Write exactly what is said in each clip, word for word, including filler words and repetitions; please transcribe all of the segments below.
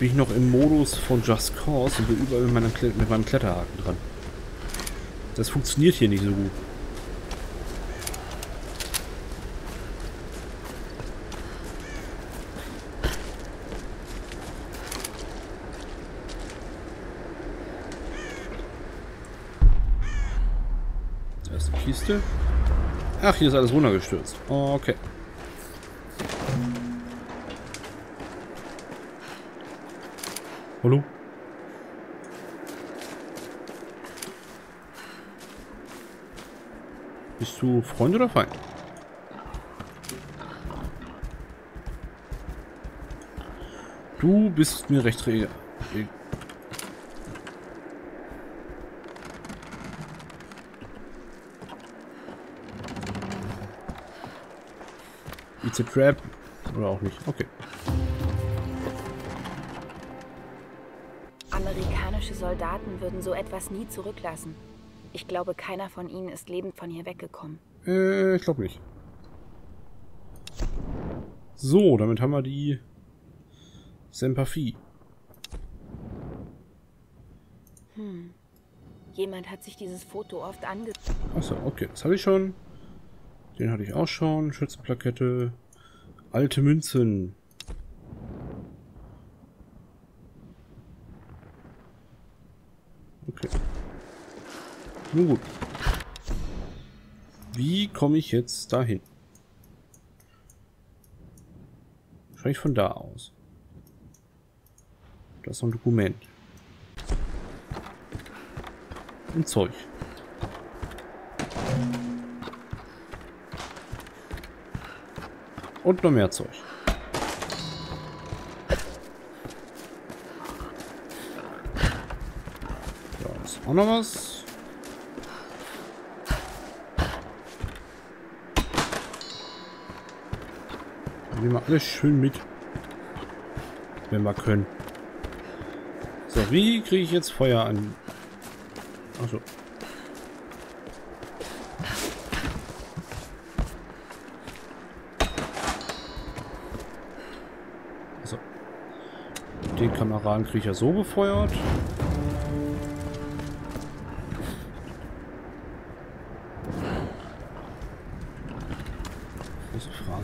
bin ich noch im Modus von Just Cause und bin überall mit meinem, Kle mit meinem Kletterhaken dran. Das funktioniert hier nicht so gut. Da ist eine Kiste. Ach, hier ist alles runtergestürzt. Okay. Hallo? Bist du Freund oder Feind? Du bist mir recht träge. It's a trap. Oder auch nicht. Okay. Amerikanische Soldaten würden so etwas nie zurücklassen. Ich glaube, keiner von ihnen ist lebend von hier weggekommen. Äh, ich glaube nicht. So, damit haben wir die Sympathie. Hm. Jemand hat sich dieses Foto oft angezeigt. Achso, okay, das habe ich schon. Den hatte ich auch schon. Schützplakette. Alte Münzen. Okay. Nun gut. Wie komme ich jetzt dahin? Wahrscheinlich von da aus. Das ist noch ein Dokument. Ein Zeug. Und noch mehr Zeug. Da ist auch noch was. Nehmen wir alles schön mit, wenn wir können. So, wie kriege ich jetzt Feuer an? Achso. So. Den Kameraden kriege ich ja so befeuert.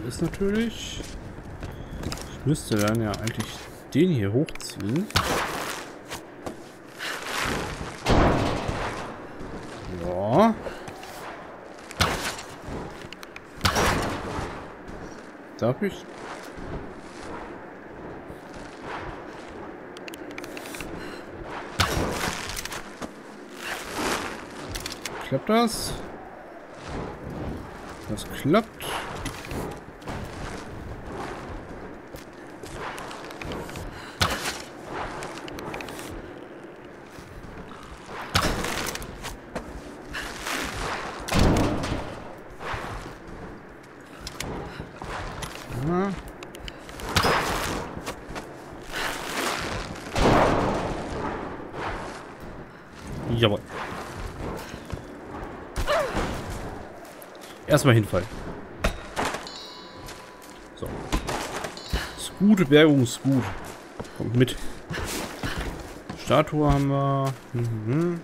Ist natürlich. Ich müsste dann ja eigentlich den hier hochziehen. Ja. Darf ich? Klappt das? Das klappt. Jawohl. Erstmal hinfallen. So. Das gute Bergung ist gut. Kommt mit. Statue haben wir. Mhm.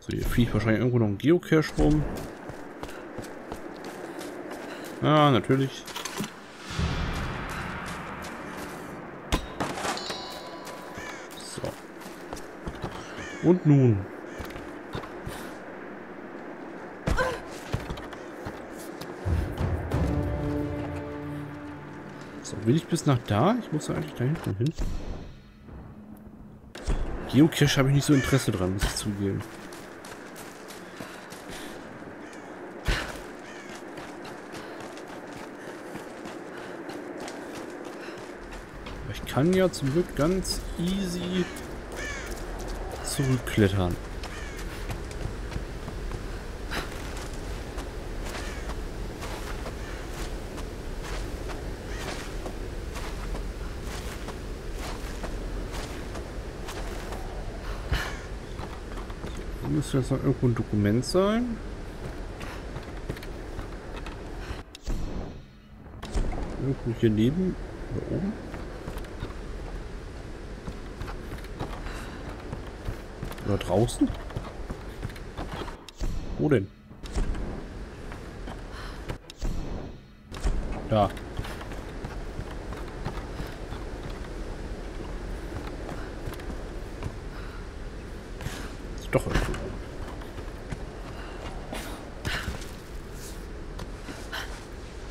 So, hier fliegt wahrscheinlich irgendwo noch ein Geocache rum. Ah, natürlich. So. Und nun. So, will ich bis nach da? Ich muss ja eigentlich da hinten hin. Geocache habe ich nicht so Interesse dran, muss ich zugeben. Kann ja zum Glück ganz easy zurückklettern. Hier müsste jetzt noch irgendwo ein Dokument sein. irgendwo hier neben, da oben. Oder draußen? Wo denn? Da. Ist doch irgendwo.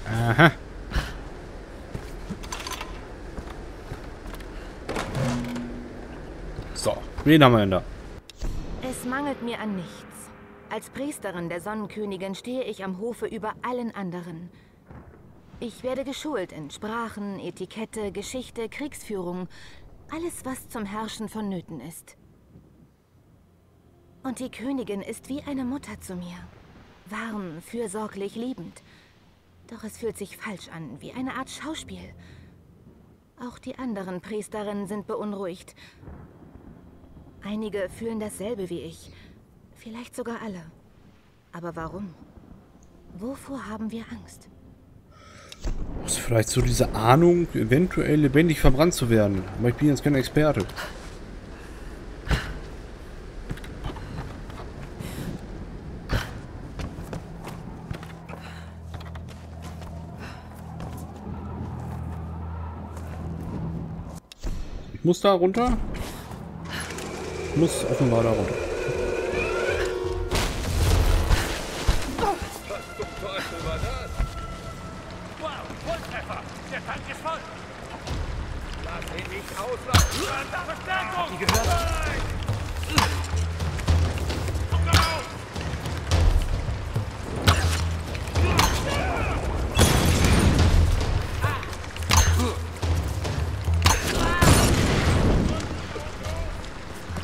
Aha. So, wen haben wir denn da? Es mangelt mir an nichts. Als Priesterin der Sonnenkönigin stehe ich am Hofe über allen anderen. Ich werde geschult in Sprachen, Etikette, Geschichte, Kriegsführung. Alles, was zum Herrschen vonnöten ist. Und die Königin ist wie eine Mutter zu mir. Warm, fürsorglich, liebend. Doch es fühlt sich falsch an, wie eine Art Schauspiel. Auch die anderen Priesterinnen sind beunruhigt. Einige fühlen dasselbe wie ich. Vielleicht sogar alle. Aber warum? Wovor haben wir Angst? Das ist vielleicht so diese Ahnung, eventuell lebendig verbrannt zu werden. Aber ich bin jetzt kein Experte. Ich muss da runter. Ich muss offenbar da runter.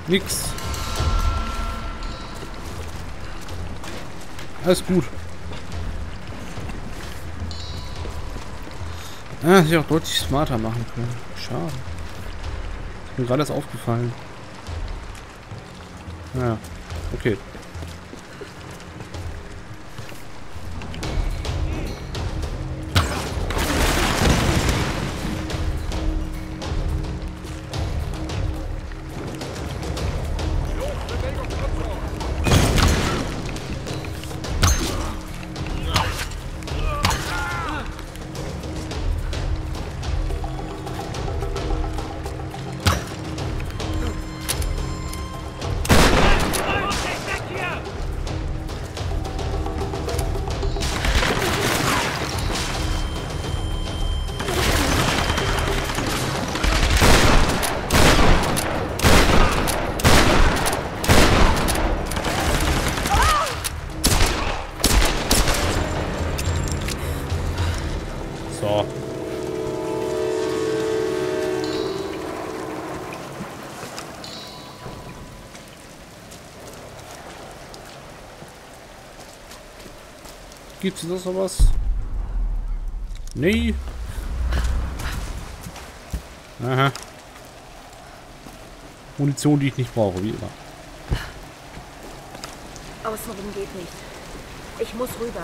Nix. Alles gut. Ah, hätte ich auch deutlich smarter machen können. Schade. Ist mir gerade das aufgefallen. Naja, okay. Gibt es noch was? Nee. Aha. Munition, die ich nicht brauche, wie immer. Außenrum geht nicht. Ich muss rüber.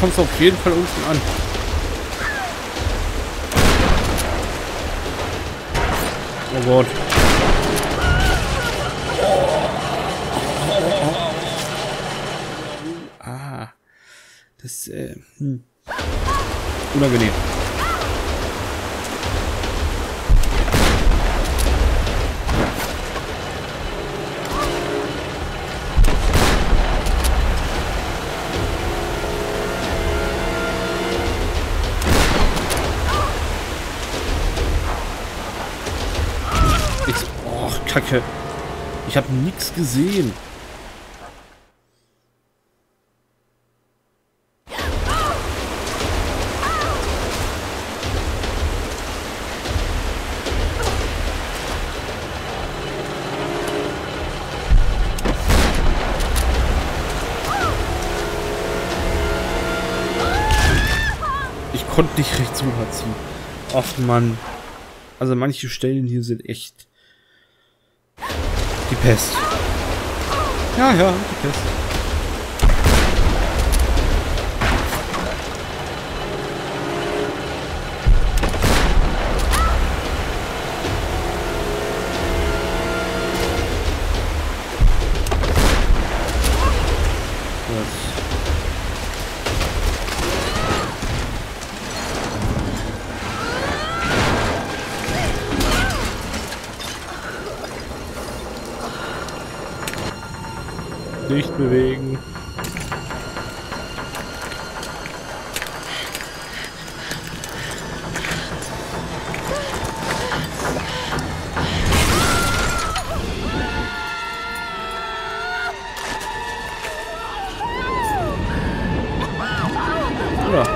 Kommst du auf jeden Fall unten an. Oh Gott. Ah. Das ist äh, hm. unangenehm. Kacke. Ich habe nichts gesehen. konnte nicht recht rüberziehen. Ach man. Also manche Stellen hier sind echt die Pest. Ja, ja, die Pest. Nicht bewegen. Ja.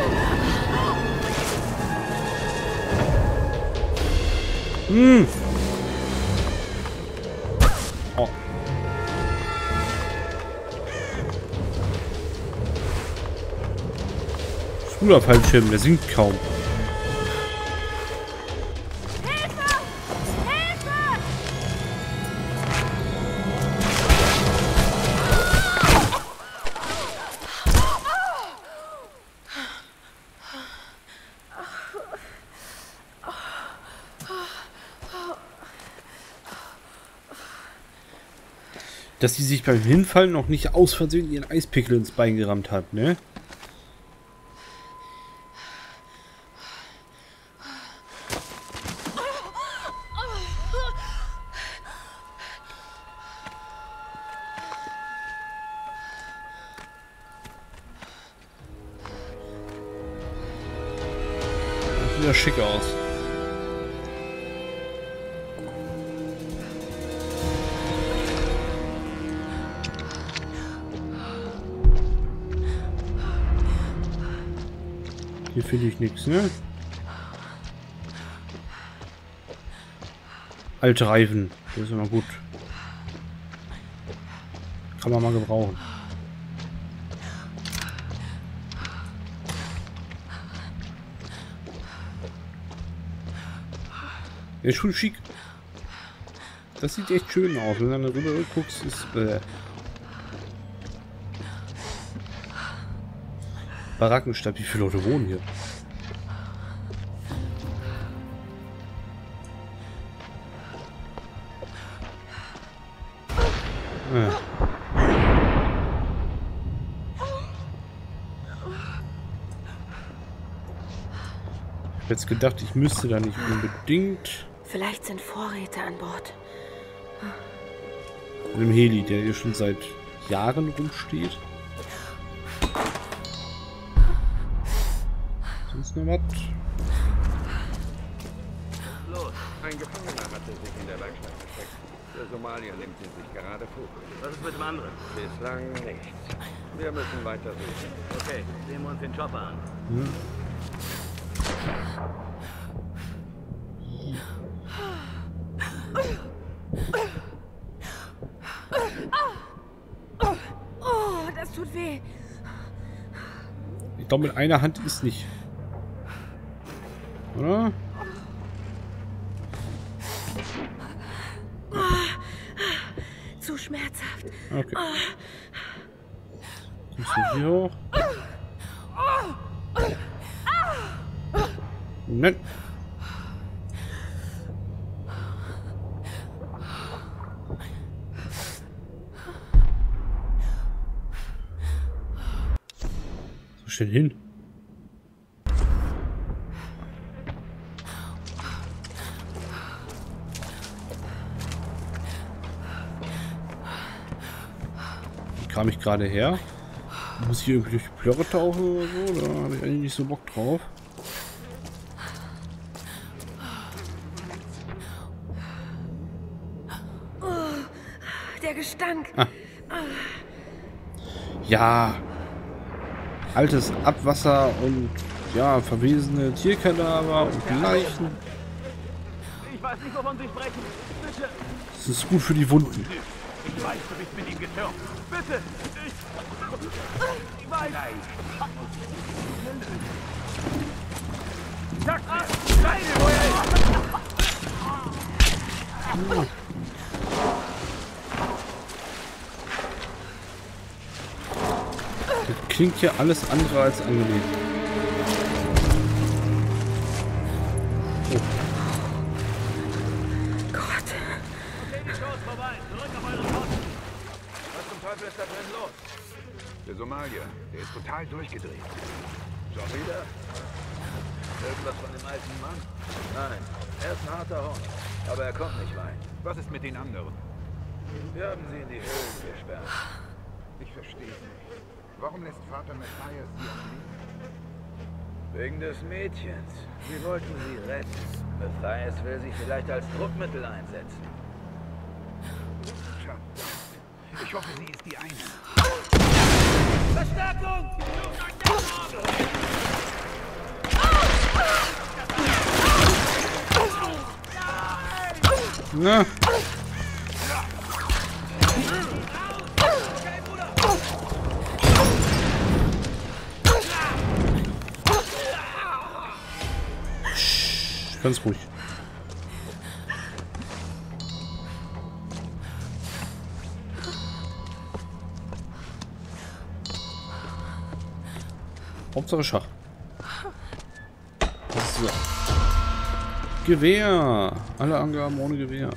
Hm. Cooler Fallschirm, der sinkt kaum. Hilfe! Hilfe! Dass sie sich beim Hinfallen noch nicht aus Versehen ihren Eispickel ins Bein gerammt hat, ne? Sieht ja schick aus. Hier finde ich nichts, ne? Alte Reifen, das ist immer gut. Kann man mal gebrauchen. Ja, schon schick. Das sieht echt schön aus. Wenn du dann darüber guckst, ist... Äh, Barackenstadt. Wie viele Leute wohnen hier? Ja. Ich hab jetzt gedacht, ich müsste da nicht unbedingt... Vielleicht sind Vorräte an Bord. Mit dem Heli, der hier schon seit Jahren rumsteht. Sonst noch was? Los, ein Gefangener hat sich in der Werkstatt versteckt. Der Somalier nimmt ihn sich gerade vor. Was ist mit dem anderen? Bislang nichts. Wir müssen weiter suchen. Okay, sehen wir uns den Chopper an. Hm. Ich glaube, mit einer Hand ist nicht. Oder? Oh, zu schmerzhaft. Okay. Kommst du hier hoch? Nein. Denn hin? Wie kam ich gerade her? Muss ich irgendwie durch die Plörre tauchen oder so? Da habe ich eigentlich nicht so Bock drauf. Oh, der Gestank. Ah. Ja. Altes Abwasser und ja, verwesene Tierkadaver und Leichen. Ich weiß nicht, wovon Sie sprechen. Bitte. Das ist gut für die Wunden. Ich weiß, du bist mit ihm getürmt. Bitte. Ich, ich weiß. Nein. Das klingt hier alles andere als angenehm. Oh. Gott. Was zum Teufel ist da drin los? Der Somalier, der ist total durchgedreht. Schon wieder? Irgendwas von dem alten Mann? Nein, er ist ein harter Hund, aber er kommt nicht rein. Was ist mit den anderen? Wir haben sie in die Höhlen gesperrt. Ich verstehe nicht. Warum lässt Vater Matthias sie am Leben? Wegen des Mädchens. Wir wollten sie retten. Matthias will sie vielleicht als Druckmittel einsetzen. Schade. Ich hoffe, sie ist die eine. Verstärkung! Na. Ganz ruhig. Hauptsache Schach. So. Gewehr. Alle Angaben ohne Gewehr.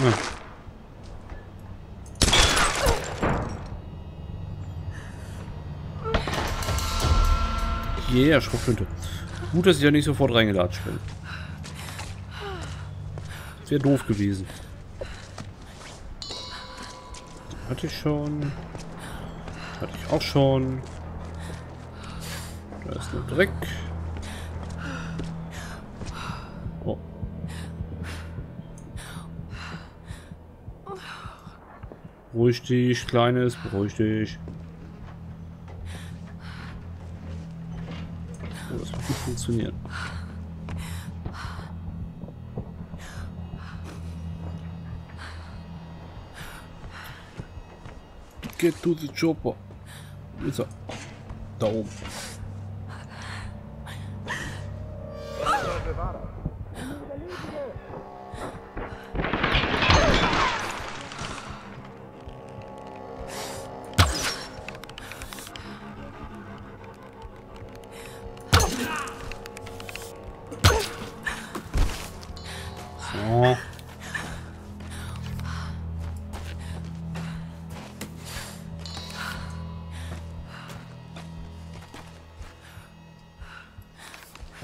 Ah. Ja, Schrotflinte. Gut, dass ich ja nicht sofort reingelatscht bin. Wäre doof gewesen. Den hatte ich schon. Den hatte ich auch schon. Da ist nur Dreck. Oh. Beruhig dich, Kleines, beruhig dich. Das wird gut funktionieren. Get to the chopper. Ist er. Da oben.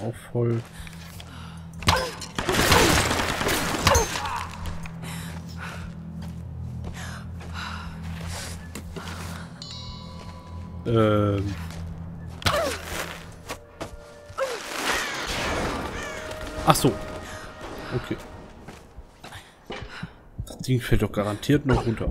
Auch voll. Ähm. Ach so. Okay. Das Ding fällt doch garantiert noch runter.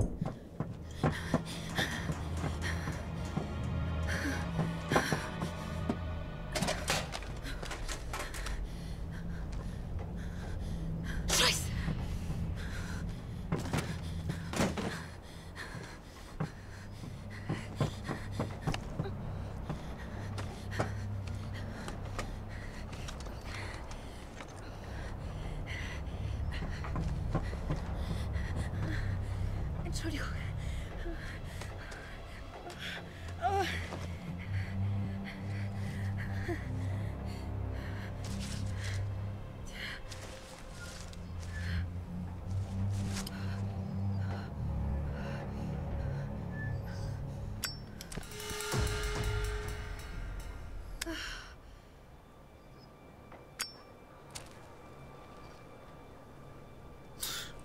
Entschuldigung. Oh.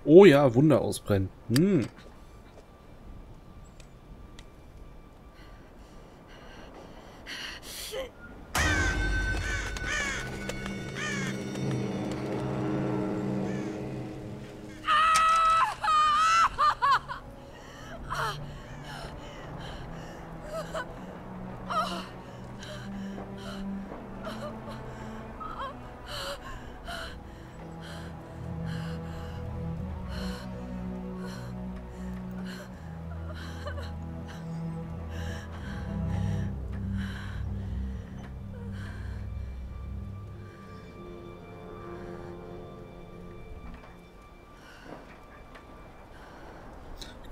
Oh ja, Wunder ausbrennen. Hm.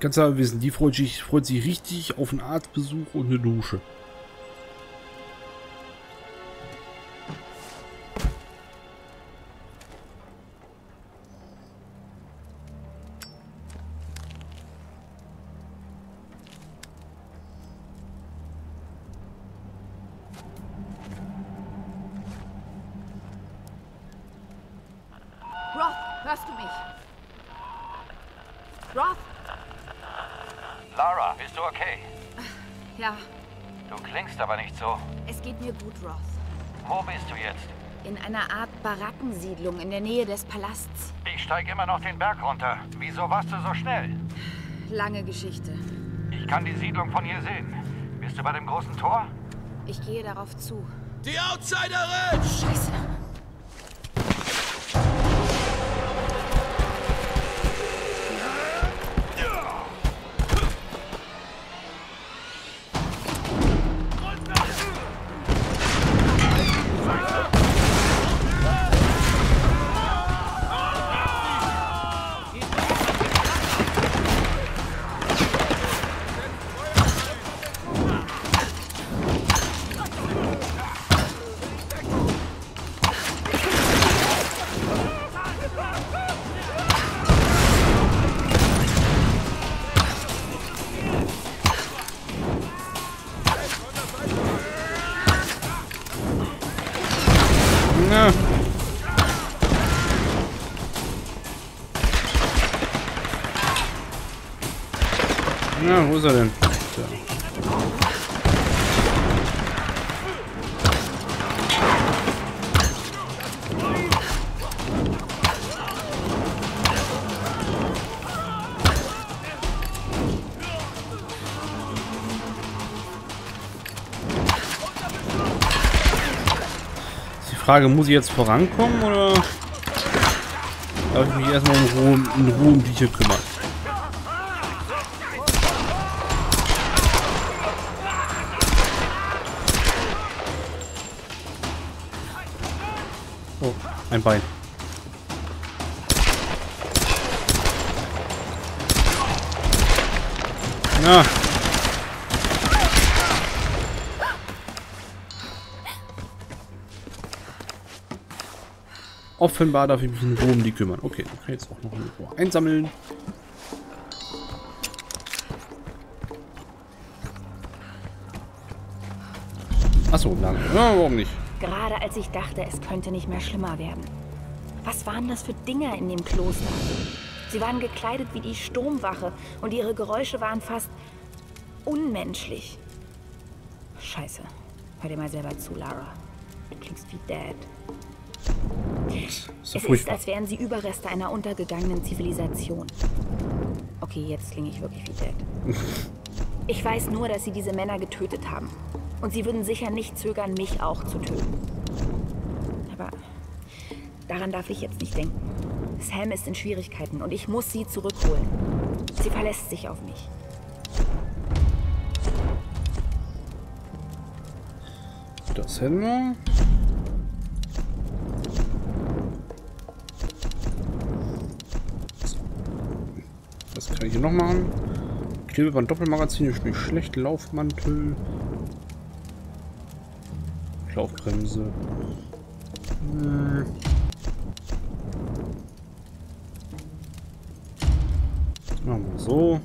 Kannst du aber wissen, die freut sich, freut sich richtig auf einen Arztbesuch und eine Dusche. Barackensiedlung in der Nähe des Palasts. Ich steige immer noch den Berg runter. Wieso warst du so schnell? Lange Geschichte. Ich kann die Siedlung von hier sehen. Bist du bei dem großen Tor? Ich gehe darauf zu. Die Outsiderin! Scheiße! Wo ist er denn? Ist die Frage, muss ich jetzt vorankommen oder darf ich mich erstmal in Ruhe, in Ruhe um die hier kümmern? Ein Bein. Ja. Offenbar darf ich mich in Ruhe um die kümmern. Okay, dann kann ich jetzt auch noch ein Rohr einsammeln. Achso, nein. Ja, warum nicht? Gerade als ich dachte, es könnte nicht mehr schlimmer werden. Was waren das für Dinger in dem Kloster? Sie waren gekleidet wie die Sturmwache und ihre Geräusche waren fast unmenschlich. Scheiße. Hör dir mal selber zu, Lara. Du klingst wie Dad. Es ist, als wären sie Überreste einer untergegangenen Zivilisation. Okay, jetzt klinge ich wirklich wie Dad. Ich weiß nur, dass sie diese Männer getötet haben. Und sie würden sicher nicht zögern, mich auch zu töten. Aber daran darf ich jetzt nicht denken. Sam ist in Schwierigkeiten und ich muss sie zurückholen. Sie verlässt sich auf mich. Das hätten wir. Das kann ich hier noch machen. Klebeband, Doppelmagazin, ist nicht schlecht. Laufmantel. Laufbremse. Hm. Machen wir so.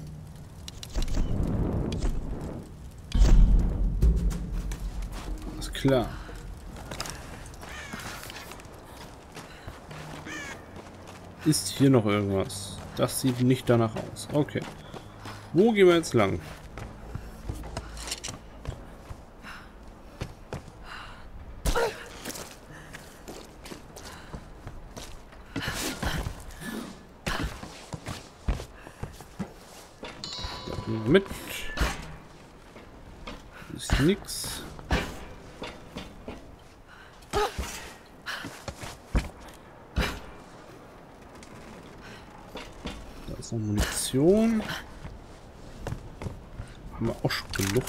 Alles klar. Ist hier noch irgendwas? Das sieht nicht danach aus. Okay. Wo gehen wir jetzt lang? Mit. Ist nix. Da ist noch Munition. Haben wir auch schon genug.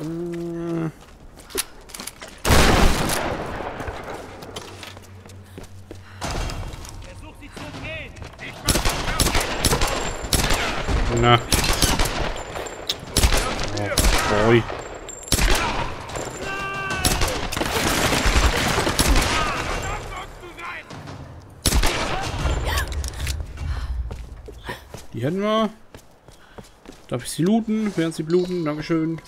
Äh. Na. Oh, boy. Die hätten wir. Darf ich sie looten? Während sie bluten? Dankeschön.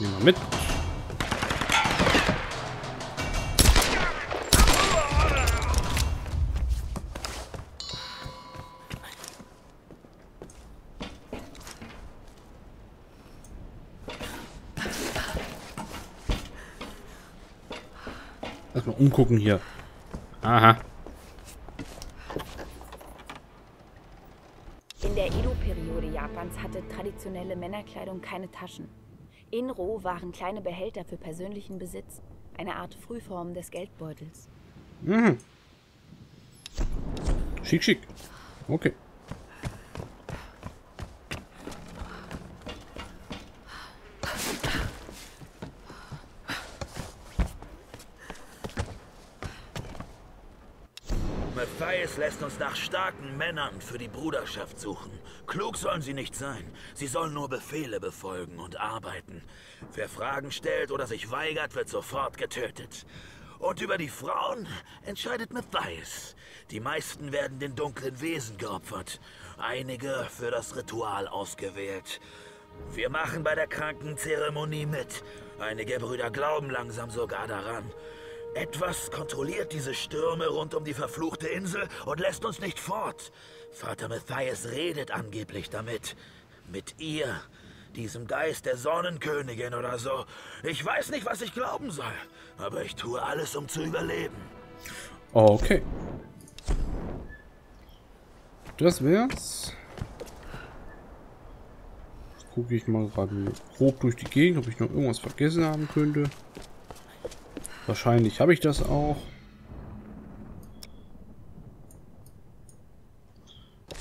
Nehmen wir mit. Erstmal umgucken hier. Aha. In der Edo-Periode Japans hatte traditionelle Männerkleidung keine Taschen. Inro waren kleine Behälter für persönlichen Besitz, eine Art Frühform des Geldbeutels. Mhm. Schick, schick. Okay. Matthias lässt uns nach starken Männern für die Bruderschaft suchen. Klug sollen sie nicht sein. Sie sollen nur Befehle befolgen und arbeiten. Wer Fragen stellt oder sich weigert, wird sofort getötet. Und über die Frauen entscheidet Matthias. Die meisten werden den dunklen Wesen geopfert. Einige für das Ritual ausgewählt. Wir machen bei der Krankenzeremonie mit. Einige Brüder glauben langsam sogar daran. Etwas kontrolliert diese Stürme rund um die verfluchte Insel und lässt uns nicht fort. Vater Matthias redet angeblich damit. Mit ihr, diesem Geist der Sonnenkönigin oder so. Ich weiß nicht, was ich glauben soll, aber ich tue alles, um zu überleben. Okay. Das wär's. Jetzt gucke ich mal gerade grob durch die Gegend, ob ich noch irgendwas vergessen haben könnte. Wahrscheinlich habe ich das auch.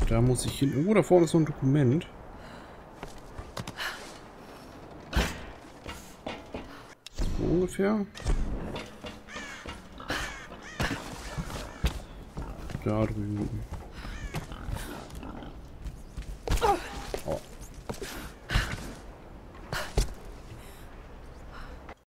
Da muss ich hin. Irgendwo da vorne ist so ein Dokument. So ungefähr. Da drüben.